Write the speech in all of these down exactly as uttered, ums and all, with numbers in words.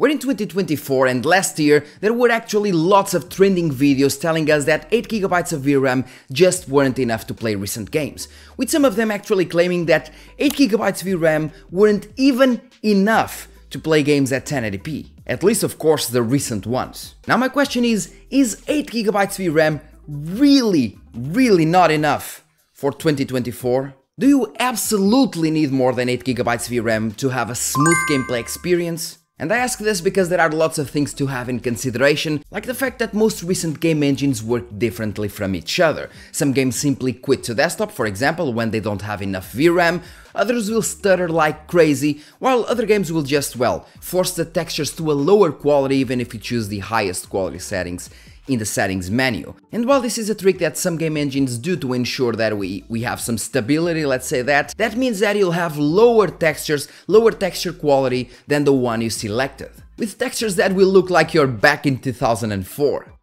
We're in twenty twenty-four, and last year there were actually lots of trending videos telling us that eight gigabytes of V RAM just weren't enough to play recent games, with some of them actually claiming that eight gigabytes V RAM weren't even enough to play games at ten eighty p, at least of course the recent ones. Now my question is, is eight gigabytes V RAM really, really not enough for twenty twenty-four? Do you absolutely need more than eight gigabytes V RAM to have a smooth gameplay experience? And I ask this because there are lots of things to have in consideration, like the fact that most recent game engines work differently from each other. Some games simply quit to desktop, for example, when they don't have enough V RAM, others will stutter like crazy, while other games will just, well, force the textures to a lower quality even if you choose the highest quality settings in the settings menu. And while this is a trick that some game engines do to ensure that we, we have some stability, let's say that, that means that you'll have lower textures, lower texture quality than the one you selected, with textures that will look like you're back in two thousand four.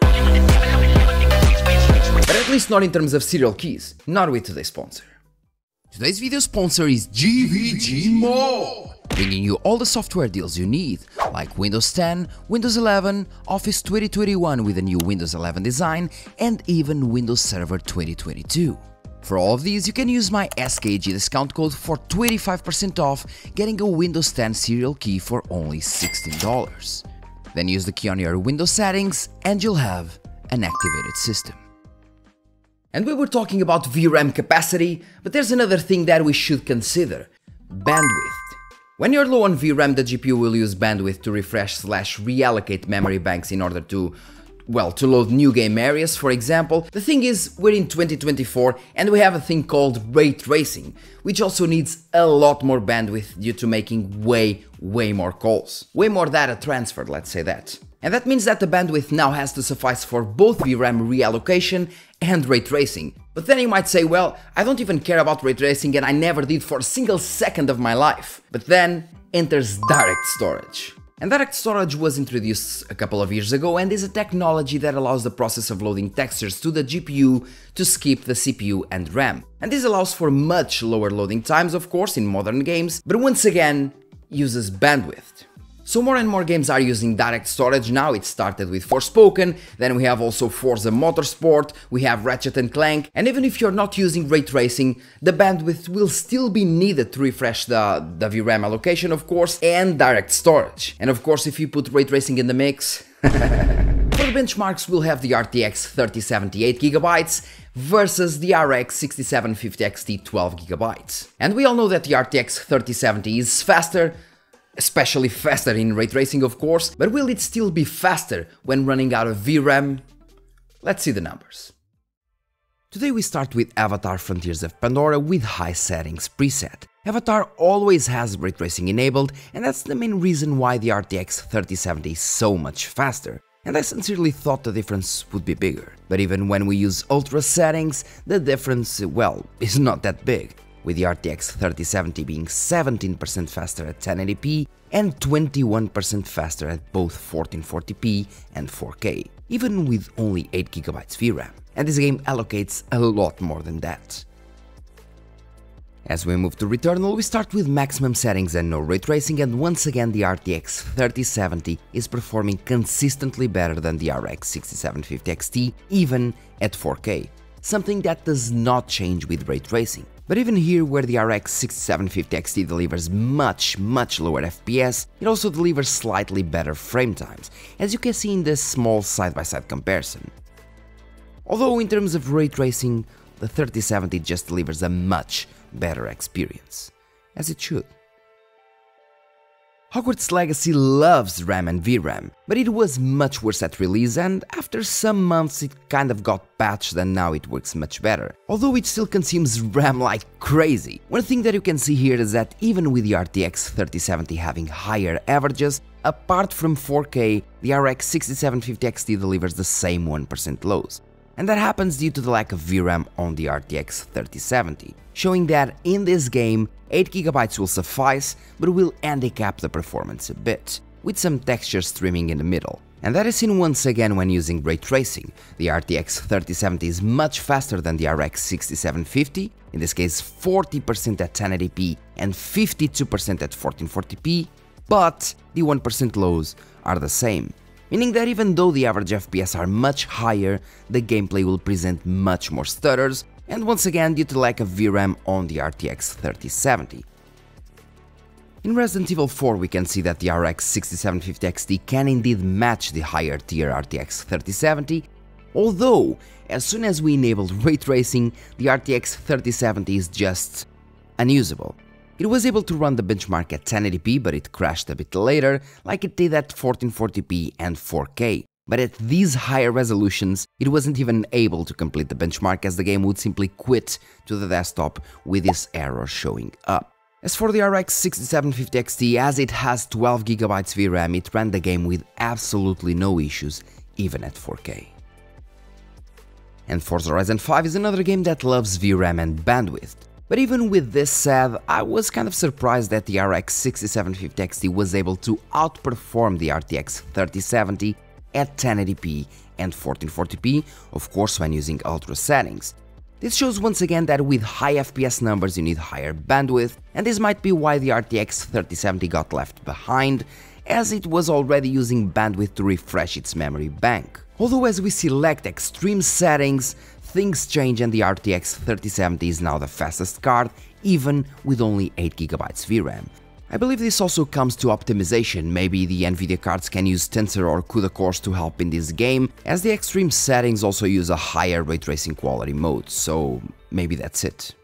But at least not in terms of serial keys, not with today's sponsor. Today's video sponsor is GVGMall, bringing you all the software deals you need, like Windows ten, Windows eleven, Office twenty twenty-one with a new Windows eleven design, and even Windows Server twenty twenty-two. For all of these, you can use my S K G discount code for twenty-five percent off, getting a Windows ten serial key for only sixteen dollars. Then use the key on your Windows settings and you'll have an activated system. And we were talking about V RAM capacity, but there's another thing that we should consider: bandwidth. When you're low on V RAM, the G P U will use bandwidth to refresh slash reallocate memory banks in order to, well, to load new game areas, for example. The thing is, we're in twenty twenty-four and we have a thing called ray tracing, which also needs a lot more bandwidth due to making way, way more calls. Way more data transferred, let's say that. And that means that the bandwidth now has to suffice for both V RAM reallocation and ray tracing. But then you might say, well, I don't even care about ray tracing and I never did for a single second of my life. But then enters direct storage. And direct storage was introduced a couple of years ago and is a technology that allows the process of loading textures to the G P U to skip the C P U and RAM. And this allows for much lower loading times, of course, in modern games, but once again uses bandwidth. So more and more games are using direct storage now. It started with Forspoken, then we have also Forza Motorsport, we have Ratchet and Clank, and even if you're not using ray tracing, the bandwidth will still be needed to refresh the, the V RAM allocation, of course, and direct storage. And of course, if you put ray tracing in the mix... For the benchmarks, we'll have the R T X thirty seventy eight gigabyte versus the R X sixty-seven fifty X T twelve gigabyte. And we all know that the R T X thirty seventy is faster, especially faster in ray tracing, of course, but will it still be faster when running out of V RAM? Let's see the numbers. Today we start with Avatar Frontiers of Pandora with high settings preset. Avatar always has ray tracing enabled, and that's the main reason why the R T X thirty seventy is so much faster, and I sincerely thought the difference would be bigger. But even when we use ultra settings, the difference, well, is not that big, with the R T X thirty seventy being seventeen percent faster at ten eighty p and twenty-one percent faster at both fourteen forty p and four K, even with only eight gigabytes V RAM, and this game allocates a lot more than that. As we move to Returnal, we start with maximum settings and no ray tracing, and once again the R T X thirty seventy is performing consistently better than the R X sixty-seven fifty X T, even at four K, something that does not change with ray tracing. But even here, where the R X sixty-seven fifty X T delivers much, much lower F P S, it also delivers slightly better frame times, as you can see in this small side-by-side comparison. Although in terms of ray tracing, the thirty seventy just delivers a much better experience, as it should. Hogwarts Legacy loves RAM and V RAM, but it was much worse at release, and after some months it kind of got patched and now it works much better, although it still consumes RAM like crazy. One thing that you can see here is that even with the R T X thirty seventy having higher averages, apart from four K, the R X sixty-seven fifty X T delivers the same one percent lows. And that happens due to the lack of V RAM on the R T X thirty seventy, showing that in this game eight gigabytes will suffice, but will handicap the performance a bit, with some texture streaming in the middle. And that is seen once again when using ray tracing. The R T X thirty seventy is much faster than the R X sixty-seven fifty, in this case forty percent at ten eighty p and fifty-two percent at fourteen forty p, but the one percent lows are the same, meaning that even though the average F P S are much higher, the gameplay will present much more stutters, and once again due to lack of V RAM on the R T X thirty seventy. In Resident Evil four we can see that the R X sixty-seven fifty X T can indeed match the higher tier R T X thirty seventy, although as soon as we enabled ray tracing, the R T X thirty seventy is just unusable. It was able to run the benchmark at ten eighty p, but it crashed a bit later, like it did at fourteen forty p and four K. But at these higher resolutions, it wasn't even able to complete the benchmark, as the game would simply quit to the desktop with this error showing up. As for the R X sixty-seven fifty X T, as it has twelve gigabytes V RAM, it ran the game with absolutely no issues, even at four K. And Forza Horizon five is another game that loves V RAM and bandwidth. But even with this said, I was kind of surprised that the R X sixty-seven fifty X T was able to outperform the R T X thirty seventy at ten eighty p and fourteen forty p, of course when using ultra settings. This shows once again that with high F P S numbers you need higher bandwidth, and this might be why the R T X thirty seventy got left behind, as it was already using bandwidth to refresh its memory bank. Although as we select extreme settings, things change, and the R T X thirty seventy is now the fastest card, even with only eight gigabytes V RAM. I believe this also comes to optimization. Maybe the Nvidia cards can use Tensor or CUDA cores to help in this game, as the extreme settings also use a higher ray tracing quality mode, so maybe that's it.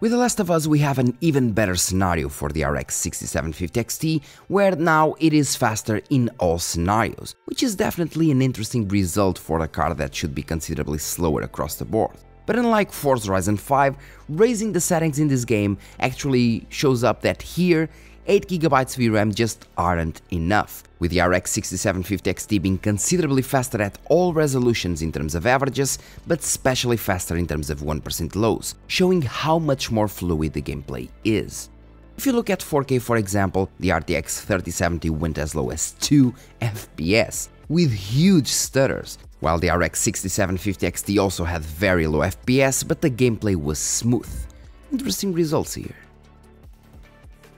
With The Last of Us we have an even better scenario for the R X sixty-seven fifty X T, where now it is faster in all scenarios, which is definitely an interesting result for a car that should be considerably slower across the board. But unlike Forza Horizon five, raising the settings in this game actually shows up that here eight gigabytes V RAM just aren't enough, with the R X sixty-seven fifty X T being considerably faster at all resolutions in terms of averages, but especially faster in terms of one percent lows, showing how much more fluid the gameplay is. If you look at four K, for example, the R T X thirty seventy went as low as two F P S, with huge stutters, while the R X sixty-seven fifty X T also had very low F P S, but the gameplay was smooth. Interesting results here.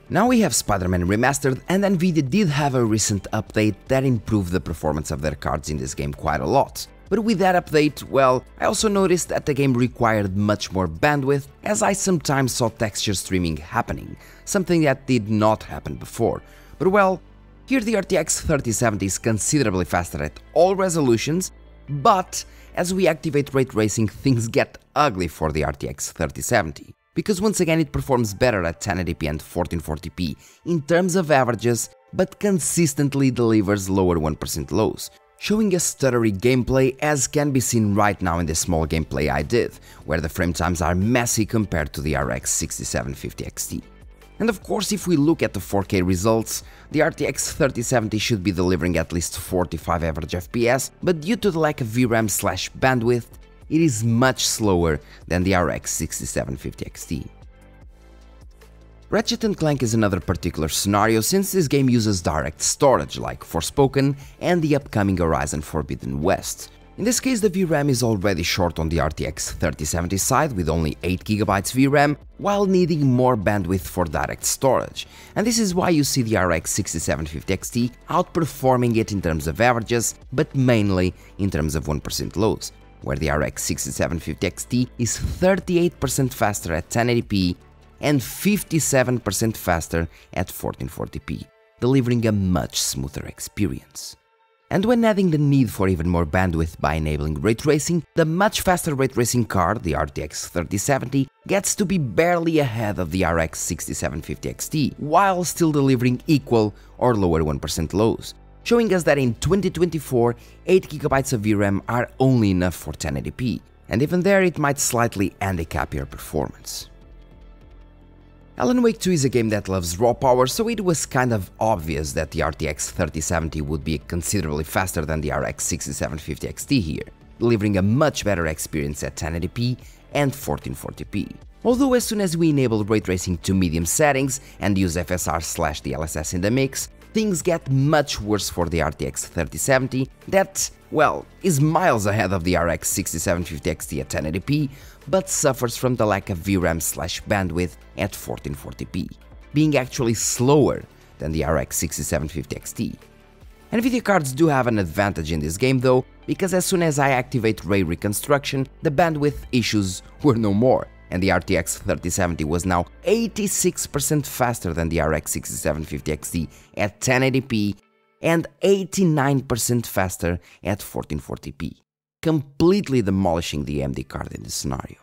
Now we have Spider-Man Remastered, and Nvidia did have a recent update that improved the performance of their cards in this game quite a lot. But with that update, well, I also noticed that the game required much more bandwidth, as I sometimes saw texture streaming happening, something that did not happen before. But well, here the R T X thirty seventy is considerably faster at all resolutions, but as we activate ray tracing, things get ugly for the R T X thirty seventy. Because once again it performs better at ten eighty p and fourteen forty p in terms of averages, but consistently delivers lower one percent lows, showing a stuttery gameplay, as can be seen right now in the small gameplay I did, where the frame times are messy compared to the R X sixty-seven fifty X T. And of course, if we look at the four K results, the R T X thirty seventy should be delivering at least forty-five average F P S, but due to the lack of V RAM slash bandwidth, it is much slower than the R X sixty-seven fifty X T. Ratchet and Clank is another particular scenario, since this game uses direct storage like Forspoken and the upcoming Horizon Forbidden West. In this case, the V RAM is already short on the R T X thirty seventy side with only eight gigabytes V RAM, while needing more bandwidth for direct storage, and this is why you see the R X sixty-seven fifty X T outperforming it in terms of averages, but mainly in terms of one percent lows, where the R X sixty-seven fifty X T is thirty-eight percent faster at ten eighty p and fifty-seven percent faster at fourteen forty p, delivering a much smoother experience. And when adding the need for even more bandwidth by enabling ray tracing, the much faster ray tracing card, the R T X thirty seventy, gets to be barely ahead of the R X sixty-seven fifty X T, while still delivering equal or lower one percent lows, showing us that in twenty twenty-four, eight gigabytes of V RAM are only enough for ten eighty p, and even there it might slightly handicap your performance. Alan Wake two is a game that loves raw power, so it was kind of obvious that the R T X thirty seventy would be considerably faster than the R X sixty-seven fifty X T here, delivering a much better experience at ten eighty p and fourteen forty p. Although as soon as we enable ray tracing to medium settings and use F S R slash D L S S in the mix, things get much worse for the R T X thirty seventy that, well, is miles ahead of the R X sixty-seven fifty X T at ten eighty p, but suffers from the lack of V RAM slash bandwidth at fourteen forty p, being actually slower than the R X sixty-seven fifty X T. NVIDIA cards do have an advantage in this game though, because as soon as I activate ray reconstruction, the bandwidth issues were no more, and the R T X thirty seventy was now eighty-six percent faster than the R X sixty-seven fifty X T at ten eighty p and eighty-nine percent faster at fourteen forty p, completely demolishing the A M D card in this scenario.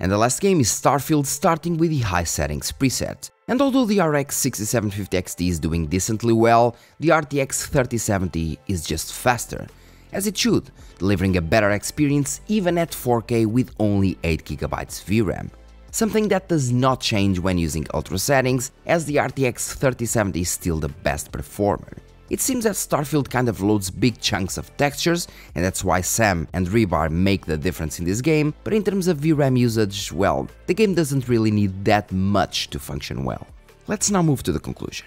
And the last game is Starfield, starting with the high settings preset. And although the R X sixty-seven fifty X T is doing decently well, the R T X thirty seventy is just faster, as it should, delivering a better experience even at four K with only eight gigabytes V RAM, something that does not change when using ultra settings, as the R T X thirty seventy is still the best performer. It seems that Starfield kind of loads big chunks of textures, and that's why SAM and ReBAR make the difference in this game, but in terms of V RAM usage, well, the game doesn't really need that much to function well. Let's now move to the conclusion.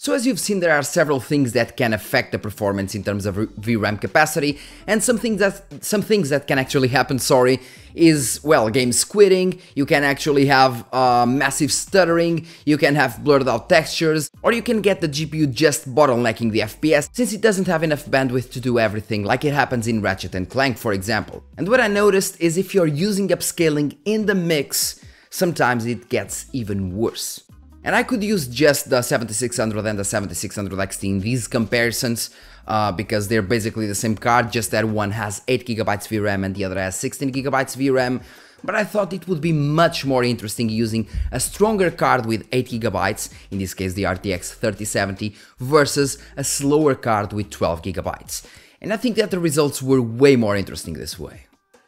So as you've seen, there are several things that can affect the performance in terms of V RAM capacity, and some things that, some things that can actually happen, sorry, is, well, games quitting, you can actually have uh, massive stuttering, you can have blurred out textures, or you can get the G P U just bottlenecking the F P S since it doesn't have enough bandwidth to do everything, like it happens in Ratchet and Clank, for example. And what I noticed is if you're using upscaling in the mix, sometimes it gets even worse. And I could use just the seventy-six hundred and the seventy-six hundred X T in these comparisons uh, because they're basically the same card, just that one has eight gigabytes V RAM and the other has sixteen gigabytes V RAM, but I thought it would be much more interesting using a stronger card with eight gigabytes, in this case the R T X thirty seventy, versus a slower card with twelve gigabytes. And I think that the results were way more interesting this way.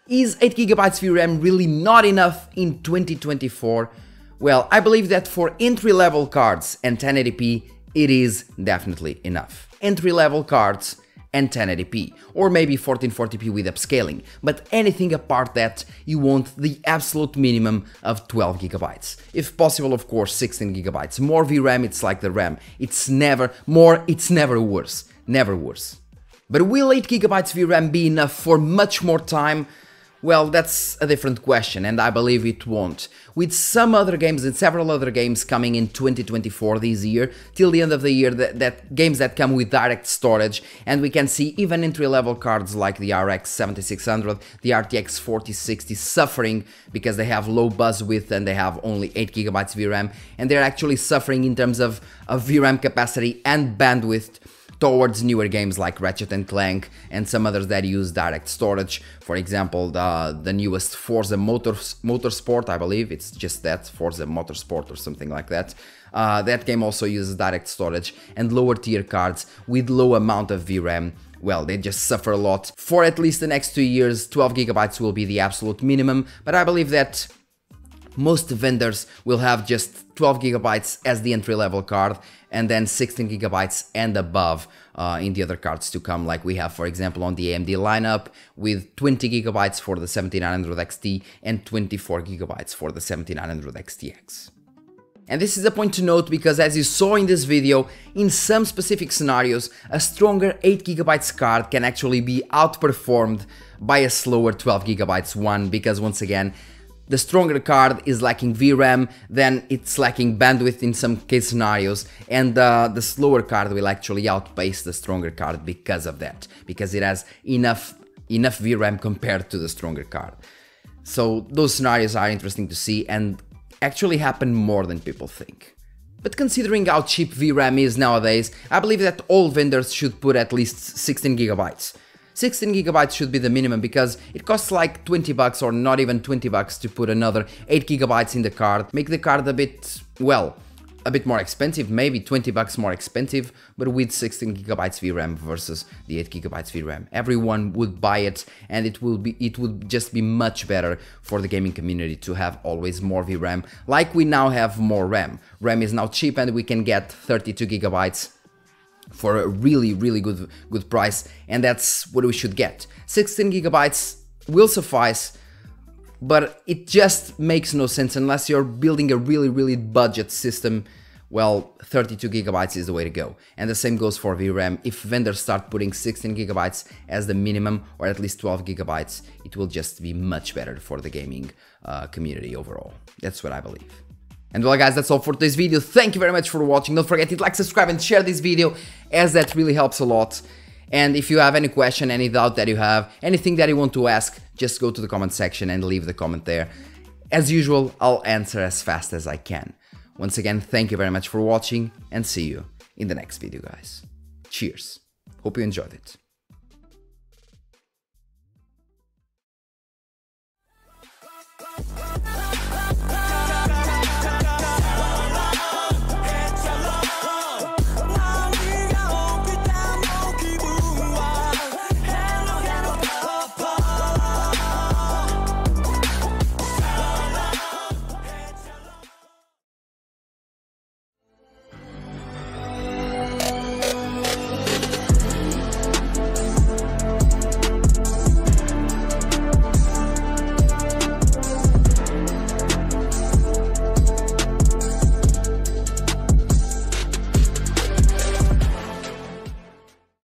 Is eight gigabytes V RAM really not enough in twenty twenty-four? Well, I believe that for entry-level cards and ten eighty p, it is definitely enough. Entry-level cards and ten eighty p, or maybe fourteen forty p with upscaling, but anything apart that, you want the absolute minimum of twelve gigabytes. If possible, of course, sixteen gigabytes. More V RAM, it's like the RAM. It's never more, it's never worse. Never worse. But will eight gigabytes V RAM be enough for much more time? Well, that's a different question, and I believe it won't. With some other games and several other games coming in twenty twenty-four this year, till the end of the year, that, that games that come with direct storage, and we can see even entry-level cards like the R X seventy-six hundred, the R T X forty sixty suffering because they have low buzzwidth and they have only eight gigabytes V RAM, and they're actually suffering in terms of, of V RAM capacity and bandwidth towards newer games like Ratchet and Clank and some others that use direct storage. For example, the, the newest Forza Motorsport, I believe, it's just that, Forza Motorsport or something like that. Uh, that game also uses direct storage, and lower tier cards with low amount of V RAM, well, they just suffer a lot. For at least the next two years, twelve gigabytes will be the absolute minimum, but I believe that most vendors will have just twelve gigabytes as the entry-level card, and then sixteen gigabytes and above uh, in the other cards to come, like we have, for example, on the A M D lineup with twenty gigabytes for the seventy-nine hundred X T and twenty-four gigabytes for the seventy-nine hundred X T X. And this is a point to note because, as you saw in this video, in some specific scenarios, a stronger eight gigabyte card can actually be outperformed by a slower twelve gigabyte one, because once again, the stronger card is lacking V RAM, then it's lacking bandwidth in some case scenarios, and uh, the slower card will actually outpace the stronger card because of that, because it has enough, enough V RAM compared to the stronger card. So those scenarios are interesting to see and actually happen more than people think. But considering how cheap V RAM is nowadays, I believe that all vendors should put at least sixteen gigabytes. sixteen gigabytes should be the minimum because it costs like twenty bucks or not even twenty bucks to put another eight gigabytes in the card, make the card a bit, well, a bit more expensive, maybe twenty bucks more expensive, but with sixteen gigabytes V RAM versus the eight gigabytes V RAM. Everyone would buy it, and it will be, it would just be much better for the gaming community to have always more V RAM, like we now have more RAM. RAM is now cheap and we can get thirty-two gigabytes for a really, really good good price, and that's what we should get. sixteen gigabytes will suffice, but it just makes no sense unless you're building a really, really budget system well, thirty-two gigabytes is the way to go. And the same goes for V RAM. If vendors start putting sixteen gigabytes as the minimum, or at least twelve gigabytes, it will just be much better for the gaming uh, community overall. That's what I believe. And well guys, that's all for today's video. Thank you very much for watching. Don't forget to like, subscribe and share this video, as that really helps a lot. And if you have any question, any doubt that you have, anything that you want to ask, just go to the comment section and leave the comment there. As usual, I'll answer as fast as I can. Once again, thank you very much for watching and see you in the next video, guys. Cheers. Hope you enjoyed it.